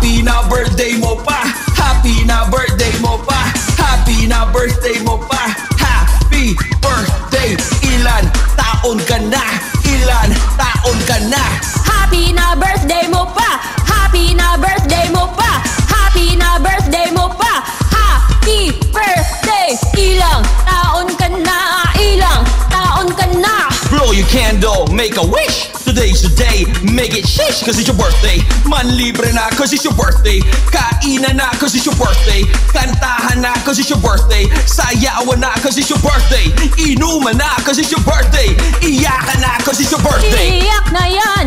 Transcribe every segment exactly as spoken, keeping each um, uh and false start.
Happy na birthday mo pa. Happy na birthday mo pa. Happy na birthday mo pa. Happy birthday. Ilan taon ka na? Ilan taon ka na? Happy na birthday mo pa. Happy na birthday mo pa. Happy na birthday mo pa. Happy birthday. Ilang taon ka na? Ilang taon ka na? Blow your candle, make a wish. Today's your day, make it shish, cause it's your birthday. Man libre na, cause it's your birthday. Kainan na, cause it's your birthday. Kantahan na, cause it's your birthday. Sayawan na, cause it's your birthday. Inuman na, cause it's your birthday. Iyakan na, cause it's your birthday. Iyak na yan,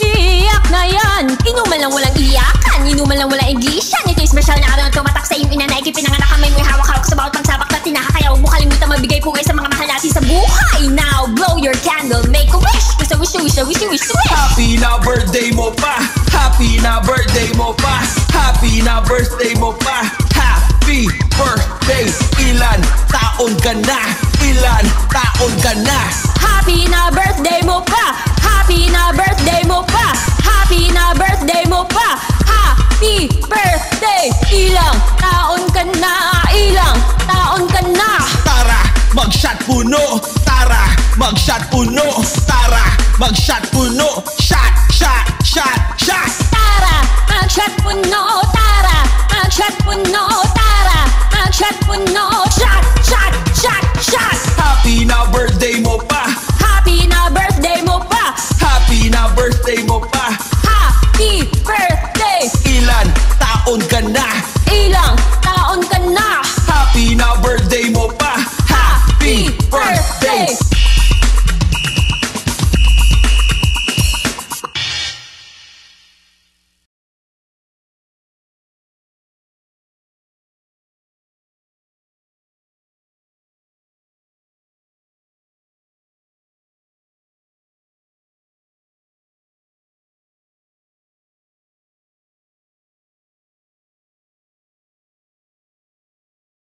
iyak na yan. Inuman lang walang iyakan, inuman lang walang iglisyan. Ito'y special na araw na tumatak sa iyong ina na ikipinanganak kami. May hawak-hawak sa bawat pagsabak na tinaha. Kaya huwag mo kalimutan mabigay pugay sa mga mahal natin sa buhay. Now, blow your candle, make a wish. Cause I wish you wish you wish. Happy na birthday mo pa. Happy na birthday mo pa. Happy na birthday mo pa. Happy birthday. Ilan taon ka na? Ilan taon ka na? Happy na birthday mo pa. Happy na birthday mo pa. Happy na birthday mo pa. Happy birthday. Ilang taon ka na? Ilang taon ka na? Tara, mag-shot puno. Tara, mag-shot puno. Tara, mag-shot puno. Shot, shot, shot, shot. Tara, mag-shot puno. Tara, mag-shot puno. Tara, mag-shot puno. Shot, shot, shot, shot. Happy na birthday mo pa. Happy na birthday mo pa. Happy na birthday mo pa.